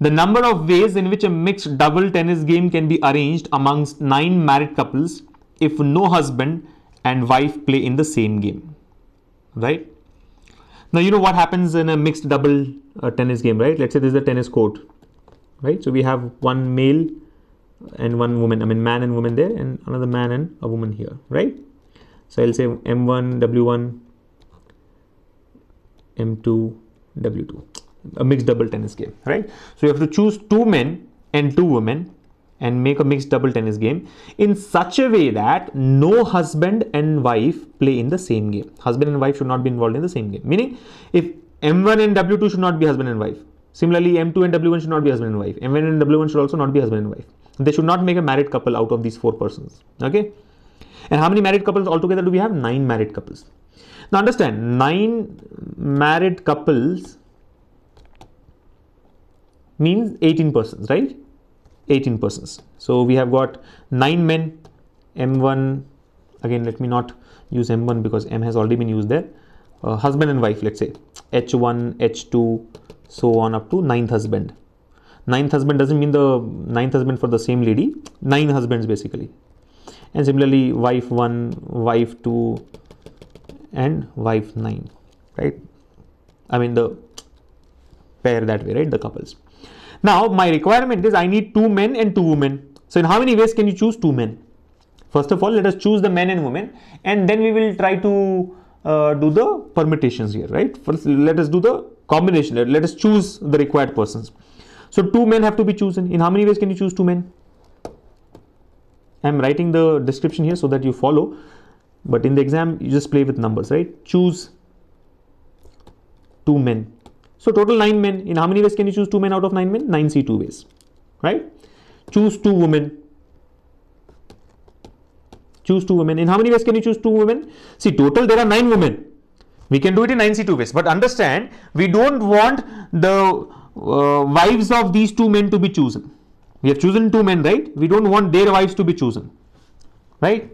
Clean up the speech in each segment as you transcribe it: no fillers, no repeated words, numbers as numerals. The number of ways in which a mixed double tennis game can be arranged amongst 9 married couples if no husband and wife play in the same game, right? Now, you know what happens in a mixed double tennis game, right? Let's say this is a tennis court, right? So we have one male and one woman, I mean man and woman there, and another man and a woman here, right? So I'll say M1, W1, M2, W2, a mixed double tennis game, right? So you have to choose 2 men and 2 women and make a mixed double tennis game in such a way that no husband and wife play in the same game. Husband and wife should not be involved in the same game. Meaning, if M1 and W2 should not be husband and wife. Similarly, M2 and W1 should not be husband and wife. M1 and W1 should also not be husband and wife. They should not make a married couple out of these 4 persons. Okay. And how many married couples altogether do we have? 9 married couples. Now understand, 9 married couples means 18 persons, right? 18 persons. So we have got 9 men, M1, again let me not use M1 because M has already been used there, husband and wife, let's say H1, H2, so on up to 9th husband. 9th husband doesn't mean the 9th husband for the same lady, 9 husbands basically. And similarly, wife 1, wife 2 and wife 9, right? I mean the pair that way, right? The couples. Now, my requirement is I need 2 men and 2 women. So, in how many ways can you choose 2 men? First of all, let us choose the men and women, and then we will try to do the permutations here, right? First, let us do the combination. Let us choose the required persons. So, 2 men have to be chosen. In how many ways can you choose 2 men? I am writing the description here so that you follow, but in the exam, you just play with numbers, right? Choose 2 men. So, total 9 men. In how many ways can you choose 2 men out of 9 men? 9C2 ways, right? Choose 2 women. Choose 2 women. In how many ways can you choose 2 women? See, total there are 9 women. We can do it in 9C2 ways. But understand, we don't want the wives of these 2 men to be chosen. We have chosen 2 men, right? We don't want their wives to be chosen, right?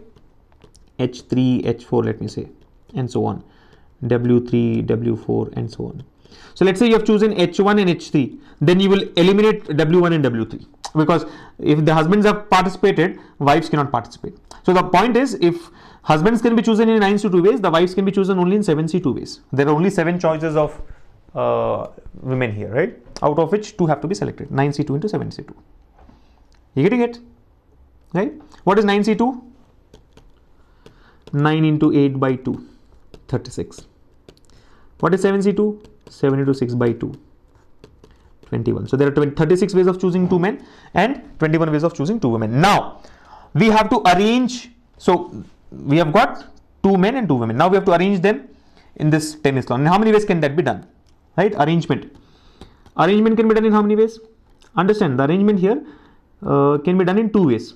H3, H4, let me say, and so on. W3, W4, and so on. So let's say you have chosen H1 and H3, then you will eliminate W1 and W3, because if the husbands have participated, wives cannot participate. So the point is, if husbands can be chosen in 9C2 ways, the wives can be chosen only in 7C2 ways. There are only 7 choices of women here, right? Out of which 2 have to be selected, 9C2 into 7C2. You getting it? Right? What is 9C2? 9 into 8 by 2, 36. What is 7C2? 7 into 6 by 2, 21. So there are 36 ways of choosing 2 men and 21 ways of choosing 2 women. Now, we have to arrange. So we have got 2 men and 2 women. Now we have to arrange them in this tennis lawn. And how many ways can that be done? Right? Arrangement. Arrangement can be done in how many ways? Understand, the arrangement here can be done in 2 ways.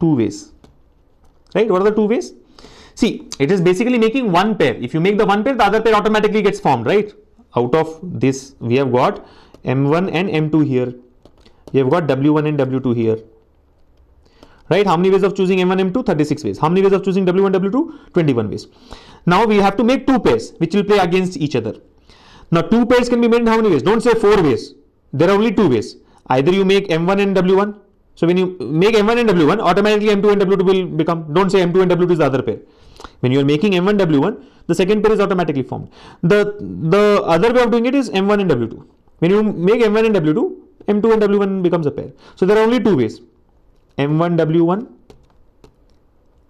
2 ways. Right? What are the 2 ways? See, it is basically making one pair. If you make the one pair, the other pair automatically gets formed, right? Out of this, we have got M1 and M2 here. We have got W1 and W2 here, right? How many ways of choosing M1, M2? 36 ways. How many ways of choosing W1, W2? 21 ways. Now, we have to make 2 pairs, which will play against each other. Now, 2 pairs can be made in how many ways? Don't say 4 ways. There are only 2 ways. Either you make M1 and W1. So, when you make M1 and W1, automatically M2 and W2 will become, don't say M2 and W2 is the other pair. When you are making M1, W1, the second pair is automatically formed. The other way of doing it is M1 and W2. When you make M1 and W2, M2 and W1 becomes a pair. So, there are only 2 ways. M1, W1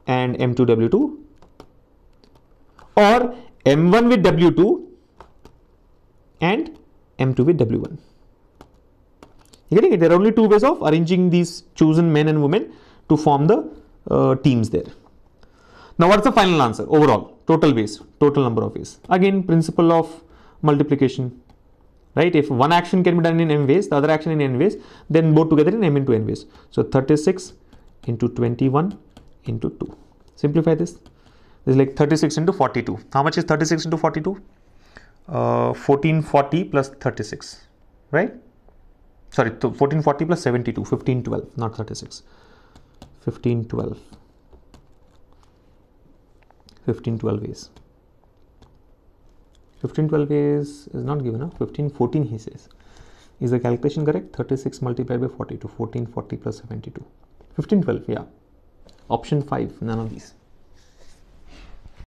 and M2, W2, or M1 with W2 and M2 with W1. You getting it? There are only 2 ways of arranging these chosen men and women to form the teams there. Now, what's the final answer? Overall, total ways, total number of ways. Again, principle of multiplication, right? If one action can be done in m ways, the other action in n ways, then both together in m into n ways. So, 36 into 21 into 2. Simplify this. This is like 36 into 42. How much is 36 into 42? 1440 plus 36, right? Sorry, 1440 plus 72, 1512, not 36. 1512. 1512 ways. 1512 is not given up. 1514 he says. Is the calculation correct? 36 multiplied by 42. 1440 plus 72. 1512, yeah. Option 5, none of these.